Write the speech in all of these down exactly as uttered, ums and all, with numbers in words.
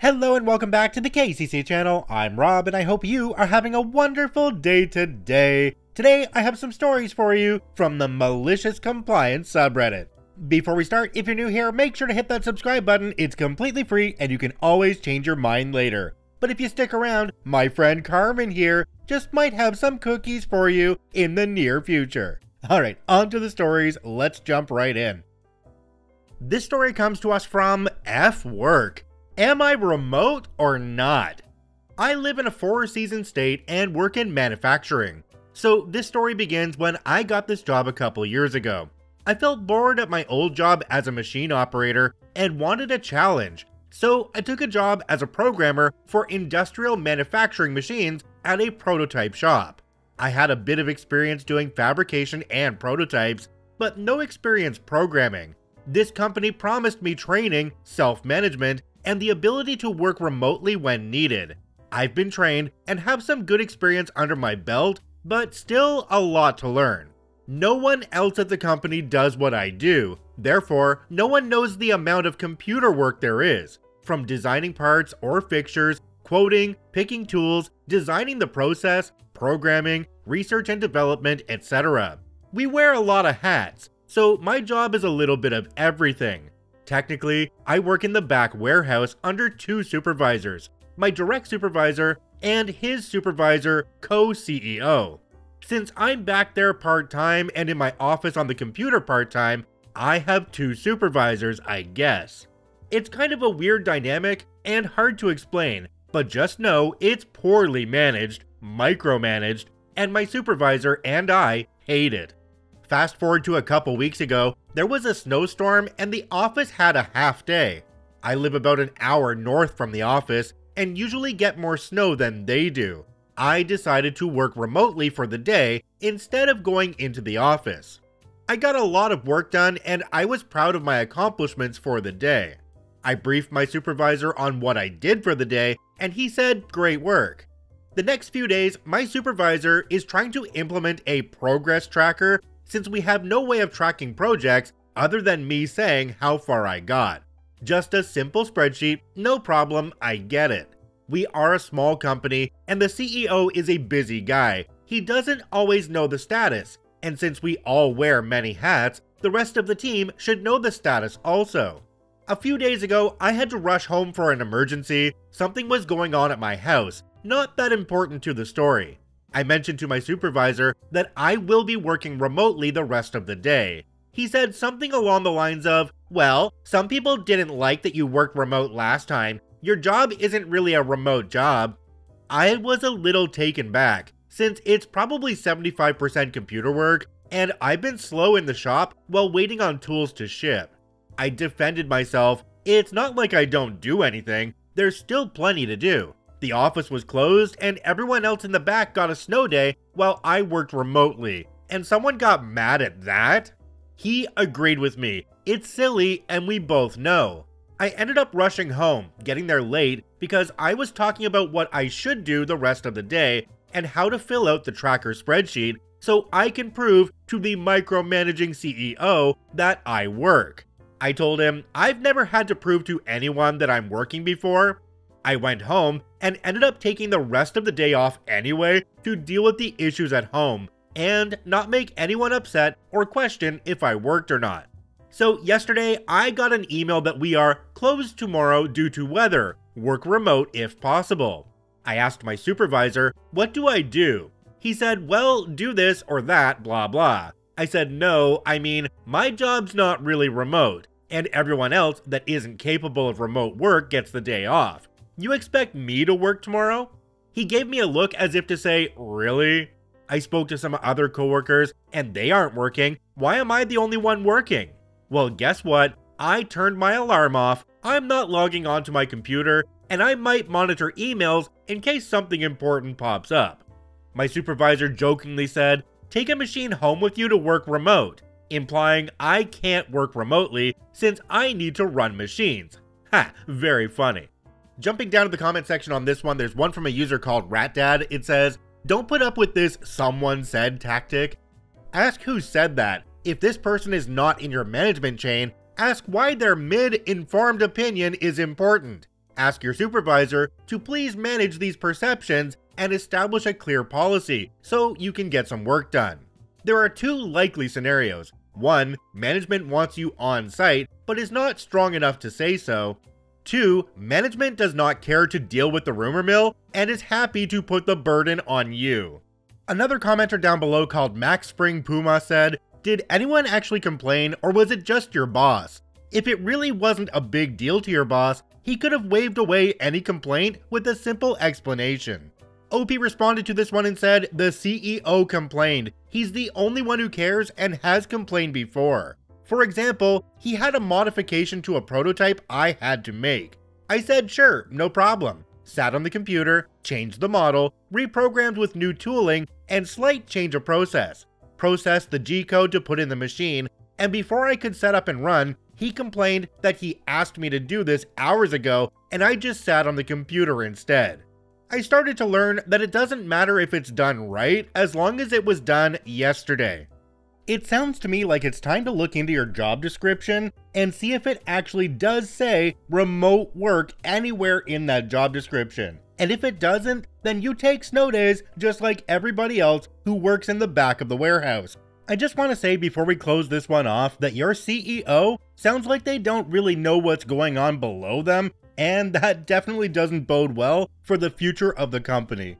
Hello and welcome back to the K C C channel. I'm Rob and I hope you are having a wonderful day today. Today I have some stories for you from the Malicious Compliance subreddit. Before we start, if you're new here, make sure to hit that subscribe button. It's completely free and you can always change your mind later. But if you stick around, my friend Carmen here just might have some cookies for you in the near future. Alright, on to the stories, let's jump right in. This story comes to us from F Work. Am I remote or not? I live in a four-season state and work in manufacturing. So this story begins when I got this job a couple years ago. I felt bored at my old job as a machine operator and wanted a challenge. So I took a job as a programmer for industrial manufacturing machines at a prototype shop. I had a bit of experience doing fabrication and prototypes, but no experience programming. This company promised me training, self-management, and the ability to work remotely when needed. I've been trained and have some good experience under my belt, but still a lot to learn. No one else at the company does what I do, therefore no one knows the amount of computer work there is, from designing parts or fixtures, quoting, picking tools, designing the process, programming, research and development, et cetera. We wear a lot of hats, so my job is a little bit of everything. Technically, I work in the back warehouse under two supervisors, my direct supervisor and his supervisor, co-C E O. Since I'm back there part-time and in my office on the computer part-time, I have two supervisors, I guess. It's kind of a weird dynamic and hard to explain, but just know it's poorly managed, micromanaged, and my supervisor and I hate it. Fast forward to a couple weeks ago, there was a snowstorm and the office had a half day. I live about an hour north from the office and usually get more snow than they do. I decided to work remotely for the day instead of going into the office. I got a lot of work done and I was proud of my accomplishments for the day. I briefed my supervisor on what I did for the day and he said, "Great work." The next few days, my supervisor is trying to implement a progress tracker since we have no way of tracking projects other than me saying how far I got. Just a simple spreadsheet, no problem, I get it. We are a small company and the C E O is a busy guy. He doesn't always know the status, and since we all wear many hats, the rest of the team should know the status also. A few days ago, I had to rush home for an emergency. Something was going on at my house, not that important to the story. I mentioned to my supervisor that I will be working remotely the rest of the day. He said something along the lines of, "Well, some people didn't like that you worked remote last time. Your job isn't really a remote job." I was a little taken back, since it's probably seventy-five percent computer work, and I've been slow in the shop while waiting on tools to ship. I defended myself. It's not like I don't do anything. There's still plenty to do. The office was closed and everyone else in the back got a snow day while I worked remotely, and someone got mad at that? He agreed with me. It's silly and we both know. I ended up rushing home, getting there late because I was talking about what I should do the rest of the day and how to fill out the tracker spreadsheet so I can prove to the micromanaging C E O that I work. I told him I've never had to prove to anyone that I'm working before. I went home and ended up taking the rest of the day off anyway to deal with the issues at home and not make anyone upset or question if I worked or not. So yesterday I got an email that we are closed tomorrow due to weather, work remote if possible. I asked my supervisor, "What do I do?" He said, "Well, do this or that, blah blah." I said, "No, I mean, my job's not really remote and everyone else that isn't capable of remote work gets the day off. You expect me to work tomorrow?" He gave me a look as if to say, "Really?" I spoke to some other coworkers and they aren't working. Why am I the only one working? Well, guess what? I turned my alarm off. I'm not logging onto my computer and I might monitor emails in case something important pops up. My supervisor jokingly said, "Take a machine home with you to work remote," implying I can't work remotely since I need to run machines. Ha, very funny. Jumping down to the comment section on this one, there's one from a user called Rat Dad. It says, "Don't put up with this someone said tactic. Ask who said that. If this person is not in your management chain, ask why their mid-informed opinion is important. Ask your supervisor to please manage these perceptions and establish a clear policy so you can get some work done. There are two likely scenarios. One, management wants you on site but is not strong enough to say so. Two, management does not care to deal with the rumor mill and is happy to put the burden on you. Another commenter down below called Max Spring Puma said, "Did anyone actually complain or was it just your boss? If it really wasn't a big deal to your boss, he could have waved away any complaint with a simple explanation." O P responded to this one and said, "The C E O complained. He's the only one who cares and has complained before. For example, he had a modification to a prototype I had to make. I said, sure, no problem. Sat on the computer, changed the model, reprogrammed with new tooling, and slight change of process. Processed the G code to put in the machine, and before I could set up and run, he complained that he asked me to do this hours ago and I just sat on the computer instead. I started to learn that it doesn't matter if it's done right as long as it was done yesterday." It sounds to me like it's time to look into your job description and see if it actually does say remote work anywhere in that job description. And if it doesn't, then you take snow days just like everybody else who works in the back of the warehouse. I just want to say before we close this one off that your C E O sounds like they don't really know what's going on below them, and that definitely doesn't bode well for the future of the company.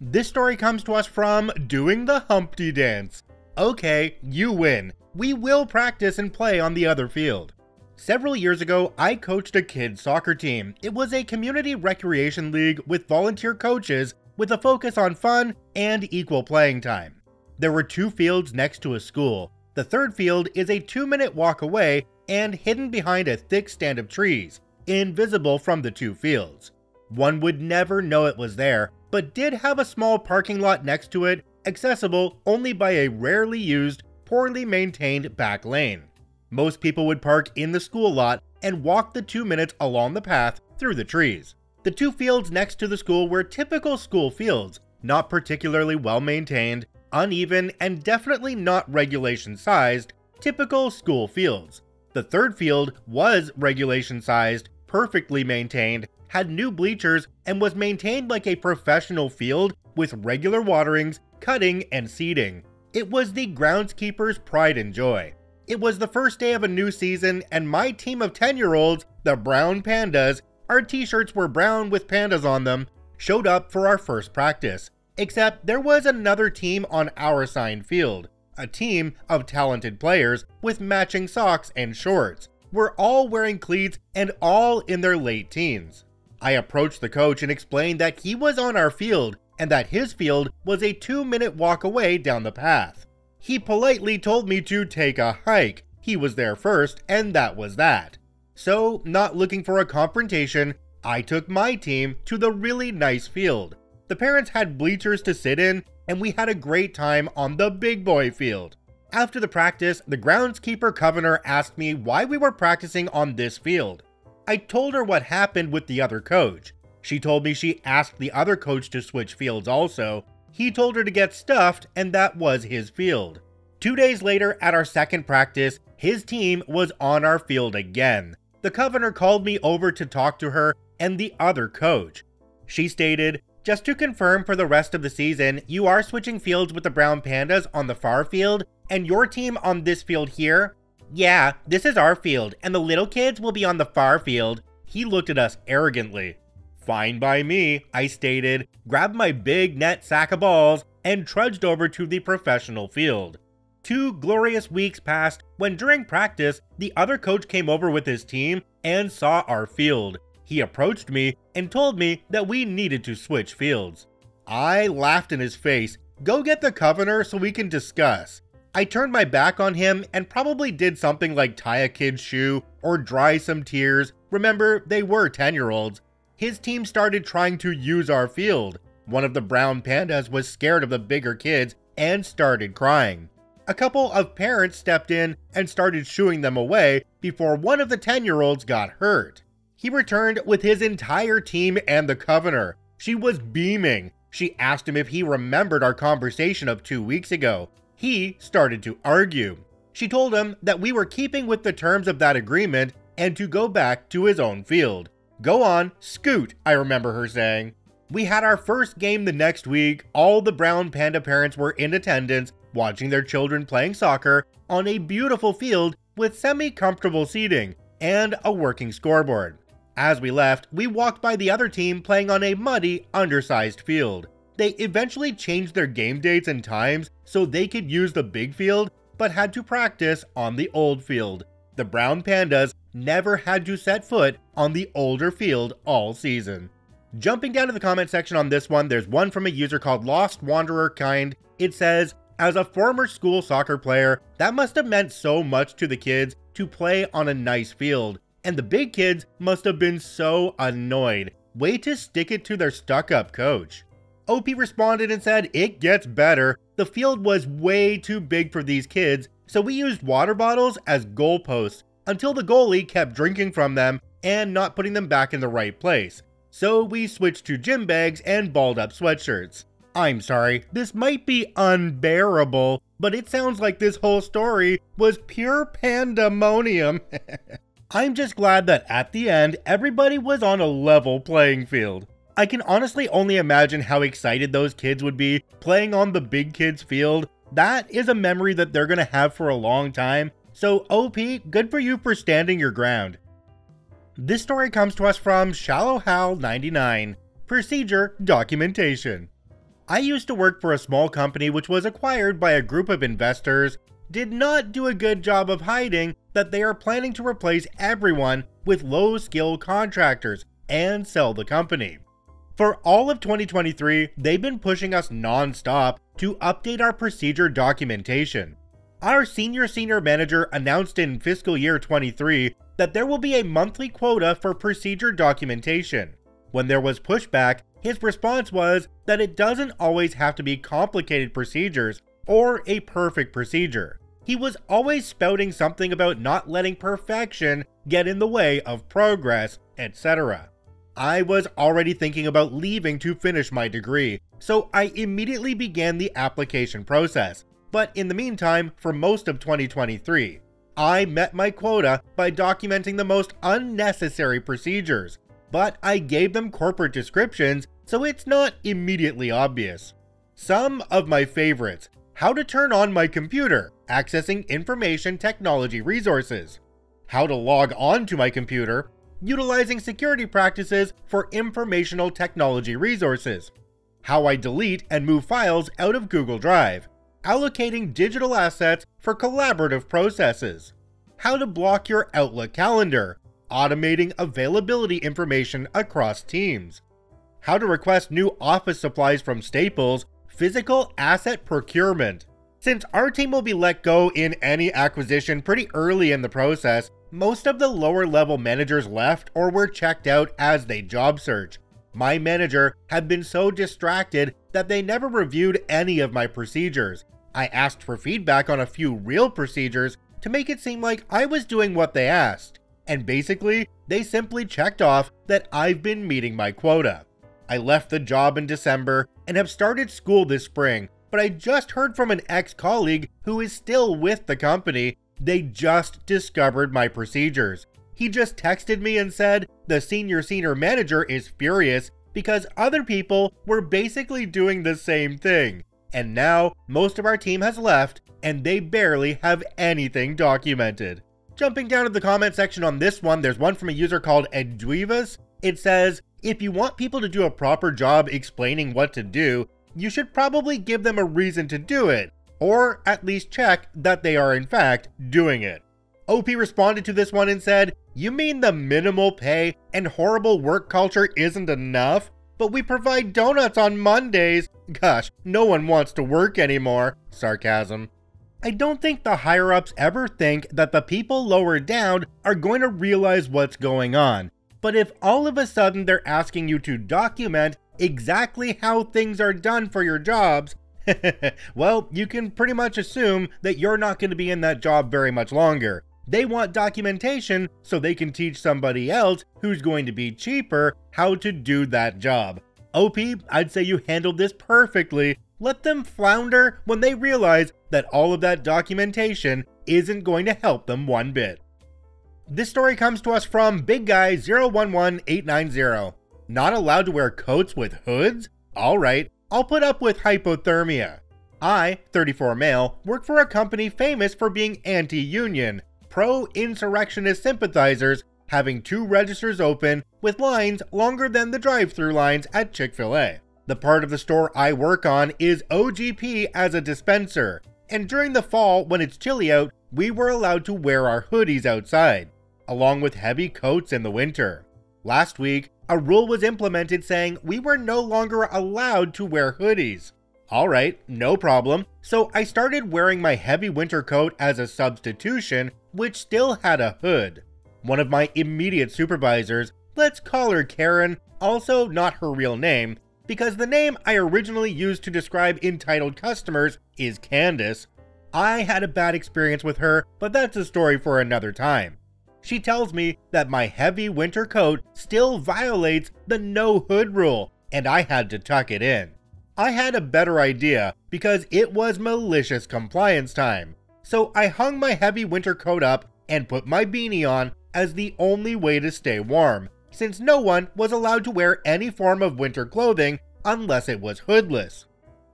This story comes to us from Doing the Humpty Dance. Okay, you win. We will practice and play on the other field. Several years ago, I coached a kids' soccer team. It was a community recreation league with volunteer coaches with a focus on fun and equal playing time. There were two fields next to a school. The third field is a two-minute walk away and hidden behind a thick stand of trees, invisible from the two fields. One would never know it was there, but did have a small parking lot next to it, accessible only by a rarely used, poorly maintained back lane. Most people would park in the school lot and walk the two minutes along the path through the trees. The two fields next to the school were typical school fields, not particularly well-maintained, uneven, and definitely not regulation-sized, typical school fields. The third field was regulation-sized, perfectly maintained, had new bleachers, and was maintained like a professional field with regular waterings, cutting, and seeding. It was the groundskeeper's pride and joy. It was the first day of a new season, and my team of ten-year-olds, the Brown Pandas, our t-shirts were brown with pandas on them, showed up for our first practice. Except there was another team on our assigned field. A team of talented players with matching socks and shorts. We're all wearing cleats and all in their late teens. I approached the coach and explained that he was on our field and that his field was a two-minute walk away down the path. He politely told me to take a hike. He was there first and that was that. So, not looking for a confrontation, I took my team to the really nice field. The parents had bleachers to sit in, and we had a great time on the big boy field. After the practice, the groundskeeper Covenor asked me why we were practicing on this field. I told her what happened with the other coach. She told me she asked the other coach to switch fields also. He told her to get stuffed, and that was his field. Two days later, at our second practice, his team was on our field again. The Covenor called me over to talk to her and the other coach. She stated, "Just to confirm for the rest of the season, you are switching fields with the Brown Pandas on the far field, and your team on this field here?" "Yeah, this is our field, and the little kids will be on the far field." He looked at us arrogantly. "Fine by me," I stated, grabbed my big net sack of balls, and trudged over to the professional field. Two glorious weeks passed when during practice, the other coach came over with his team and saw our field. He approached me and told me that we needed to switch fields. I laughed in his face. "Go get the Covenor so we can discuss." I turned my back on him and probably did something like tie a kid's shoe or dry some tears. Remember, they were ten-year-olds. His team started trying to use our field. One of the Brown Pandas was scared of the bigger kids and started crying. A couple of parents stepped in and started shooing them away before one of the ten-year-olds got hurt. He returned with his entire team and the Covenor. She was beaming. She asked him if he remembered our conversation of two weeks ago. He started to argue. She told him that we were keeping with the terms of that agreement and to go back to his own field. Go on, scoot, I remember her saying. We had our first game the next week. All the brown panda parents were in attendance, watching their children playing soccer on a beautiful field with semi-comfortable seating and a working scoreboard. As we left, we walked by the other team playing on a muddy, undersized field. They eventually changed their game dates and times so they could use the big field, but had to practice on the old field. The brown pandas never had to set foot on the older field all season. Jumping down to the comment section on this one, there's one from a user called Lost Wanderer Kind. It says, as a former school soccer player, that must have meant so much to the kids to play on a nice field, and the big kids must have been so annoyed. Way to stick it to their stuck-up coach. O P responded and said, it gets better. The field was way too big for these kids, so we used water bottles as goalposts until the goalie kept drinking from them and not putting them back in the right place. So we switched to gym bags and balled up sweatshirts. I'm sorry, this might be unbearable, but it sounds like this whole story was pure pandemonium. I'm just glad that at the end, everybody was on a level playing field. I can honestly only imagine how excited those kids would be playing on the big kids' field. That is a memory that they're gonna have for a long time. So O P, good for you for standing your ground. This story comes to us from Shallow Hal ninety-nine. Procedure Documentation. I used to work for a small company which was acquired by a group of investors. Did not do a good job of hiding that they are planning to replace everyone with low-skill contractors and sell the company. For all of twenty twenty-three, they've been pushing us non-stop to update our procedure documentation. Our senior senior manager announced in fiscal year twenty-three that there will be a monthly quota for procedure documentation. When there was pushback, his response was that it doesn't always have to be complicated procedures or a perfect procedure. He was always spouting something about not letting perfection get in the way of progress, et cetera. I was already thinking about leaving to finish my degree, so I immediately began the application process. But in the meantime, for most of twenty twenty-three, I met my quota by documenting the most unnecessary procedures, but I gave them corporate descriptions, so it's not immediately obvious. Some of my favorites: how to turn on my computer, accessing information technology resources; how to log on to my computer, utilizing security practices for informational technology resources; how I delete and move files out of Google Drive, allocating digital assets for collaborative processes; how to block your Outlook calendar, automating availability information across teams; how to request new office supplies from Staples, physical asset procurement. Since our team will be let go in any acquisition pretty early in the process, most of the lower-level managers left or were checked out as they job search. My manager had been so distracted that they never reviewed any of my procedures. I asked for feedback on a few real procedures to make it seem like I was doing what they asked, and basically, they simply checked off that I've been meeting my quota. I left the job in December and have started school this spring, but I just heard from an ex-colleague who is still with the company. They just discovered my procedures. He just texted me and said, the senior senior manager is furious because other people were basically doing the same thing. And now most of our team has left and they barely have anything documented. Jumping down to the comment section on this one, there's one from a user called Edduivas. It says, if you want people to do a proper job explaining what to do, you should probably give them a reason to do it, or at least check that they are in fact doing it. O P responded to this one and said, you mean the minimal pay and horrible work culture isn't enough? But we provide donuts on Mondays. Gosh, no one wants to work anymore. Sarcasm. I don't think the higher-ups ever think that the people lower down are going to realize what's going on. But if all of a sudden they're asking you to document exactly how things are done for your jobs, well, you can pretty much assume that you're not going to be in that job very much longer. They want documentation so they can teach somebody else who's going to be cheaper how to do that job. O P, I'd say you handled this perfectly. Let them flounder when they realize that all of that documentation isn't going to help them one bit. This story comes to us from Big Guy zero one one eight nine zero. Not allowed to wear coats with hoods? Alright, I'll put up with hypothermia. I, thirty-four male, work for a company famous for being anti-union, pro-insurrectionist sympathizers, having two registers open with lines longer than the drive-thru lines at Chick-fil-A. The part of the store I work on is O G P as a dispenser, and during the fall when it's chilly out, we were allowed to wear our hoodies outside, along with heavy coats in the winter. Last week, a rule was implemented saying we were no longer allowed to wear hoodies. Alright, no problem, so I started wearing my heavy winter coat as a substitution, which still had a hood. One of my immediate supervisors, let's call her Karen, also not her real name, because the name I originally used to describe entitled customers is Candace. I had a bad experience with her, but that's a story for another time. She tells me that my heavy winter coat still violates the no hood rule, and I had to tuck it in. I had a better idea because it was malicious compliance time, so I hung my heavy winter coat up and put my beanie on as the only way to stay warm, since no one was allowed to wear any form of winter clothing unless it was hoodless.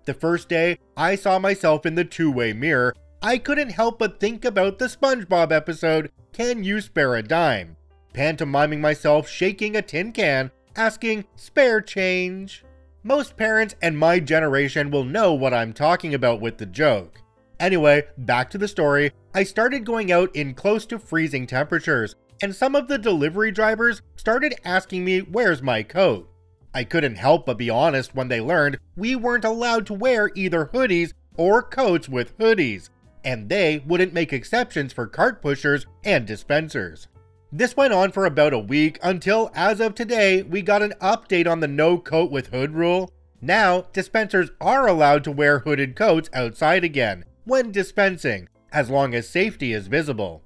The first day I saw myself in the two-way mirror, I couldn't help but think about the SpongeBob episode, Can You Spare a Dime? Pantomiming myself shaking a tin can, asking, "Spare change?" Most parents and my generation will know what I'm talking about with the joke. Anyway, back to the story, I started going out in close to freezing temperatures, and some of the delivery drivers started asking me where's my coat. I couldn't help but be honest when they learned we weren't allowed to wear either hoodies or coats with hoodies, and they wouldn't make exceptions for cart pushers and dispensers. This went on for about a week until, as of today, we got an update on the no coat with hood rule. Now, dispensers are allowed to wear hooded coats outside again, when dispensing, as long as safety is visible.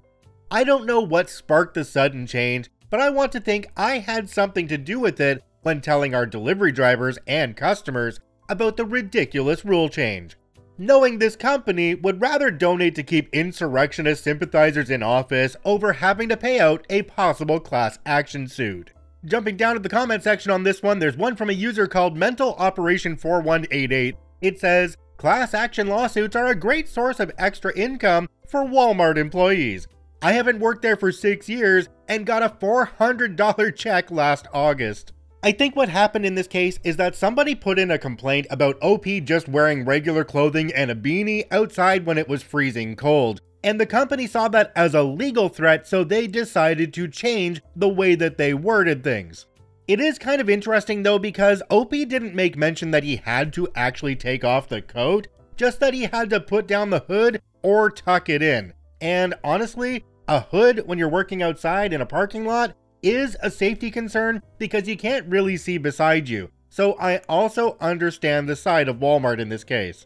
I don't know what sparked the sudden change, but I want to think I had something to do with it when telling our delivery drivers and customers about the ridiculous rule change. Knowing this company would rather donate to keep insurrectionist sympathizers in office over having to pay out a possible class action suit. Jumping down to the comment section on this one, there's one from a user called Mental Operation four one eight eight. It says, "Class action lawsuits are a great source of extra income for Walmart employees. I haven't worked there for six years and got a four hundred dollar check last August." I think what happened in this case is that somebody put in a complaint about O P just wearing regular clothing and a beanie outside when it was freezing cold, and the company saw that as a legal threat, so they decided to change the way that they worded things. It is kind of interesting though, because O P didn't make mention that he had to actually take off the coat, just that he had to put down the hood or tuck it in. And honestly, a hood when you're working outside in a parking lot is a safety concern because you can't really see beside you, so I also understand the side of Walmart in this case.